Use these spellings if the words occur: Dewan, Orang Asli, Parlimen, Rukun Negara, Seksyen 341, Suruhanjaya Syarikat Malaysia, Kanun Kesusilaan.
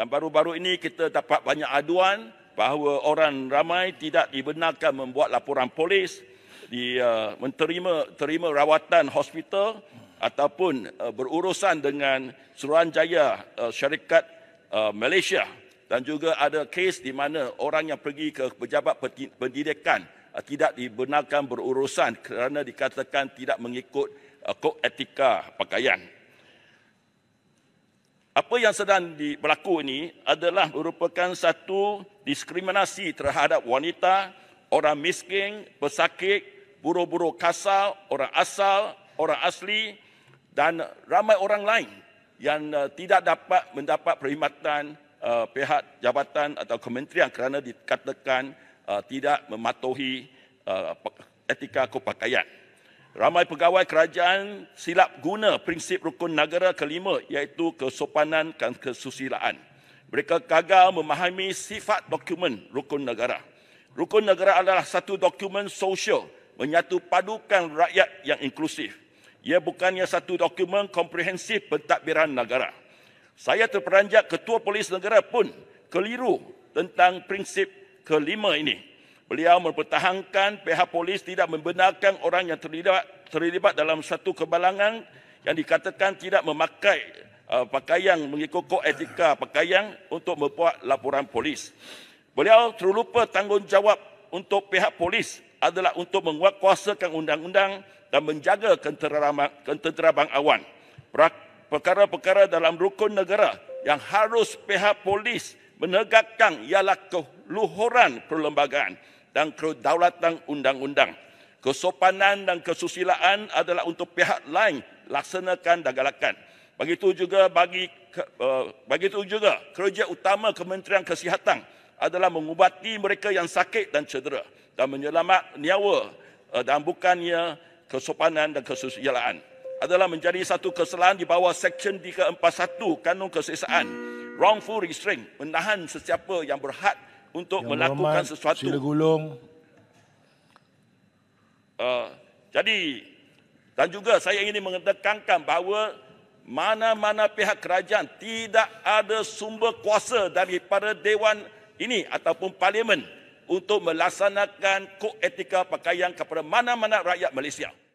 Dan baru-baru ini kita dapat banyak aduan bahawa orang ramai tidak dibenarkan membuat laporan polis, menerima rawatan hospital ataupun berurusan dengan Suruhanjaya Syarikat Malaysia. Dan juga ada kes di mana orang yang pergi ke pejabat pendidikan tidak dibenarkan berurusan kerana dikatakan tidak mengikut kod etika pakaian. Apa yang sedang berlaku ini adalah merupakan satu diskriminasi terhadap wanita, orang miskin, pesakit, buruh-buruh kasar, orang asli dan ramai orang lain yang tidak dapat mendapat perkhidmatan pihak jabatan atau kementerian kerana dikatakan tidak mematuhi etika kepakaian. Ramai pegawai kerajaan silap guna prinsip rukun negara kelima iaitu kesopanan dan kesusilaan. Mereka gagal memahami sifat dokumen rukun negara. Rukun negara adalah satu dokumen sosial menyatu padukan rakyat yang inklusif. Ia bukannya satu dokumen komprehensif pentadbiran negara. Saya terperanjat Ketua Polis Negara pun keliru tentang prinsip kelima ini. Beliau mempertahankan pihak polis tidak membenarkan orang yang terlibat dalam satu kebalangan yang dikatakan tidak memakai pakaian mengikut kod etika pakaian untuk membuat laporan polis. Beliau terlupa tanggungjawab untuk pihak polis adalah untuk menguatkuasakan undang-undang dan menjaga ketenteraman awan. Perkara-perkara dalam rukun negara yang harus pihak polis menegakkan ialah keluhuran perlembagaan dan kedaulatan undang-undang. Kesopanan dan kesusilaan adalah untuk pihak lain laksanakan dan galakan. Begitu juga kerja utama Kementerian Kesihatan adalah mengubati mereka yang sakit dan cedera dan menyelamat nyawa, dan bukannya kesopanan dan kesusilaan adalah menjadi satu kesalahan di bawah Seksyen 341 Kanun Kesusilaan. Wrongful restraint, menahan sesiapa yang berhak untuk melakukan sesuatu. Sila gulung. Dan juga saya ingin mengedekankan bahawa mana-mana pihak kerajaan tidak ada sumber kuasa daripada Dewan ini ataupun Parlimen untuk melaksanakan kod etika pakaian kepada mana-mana rakyat Malaysia.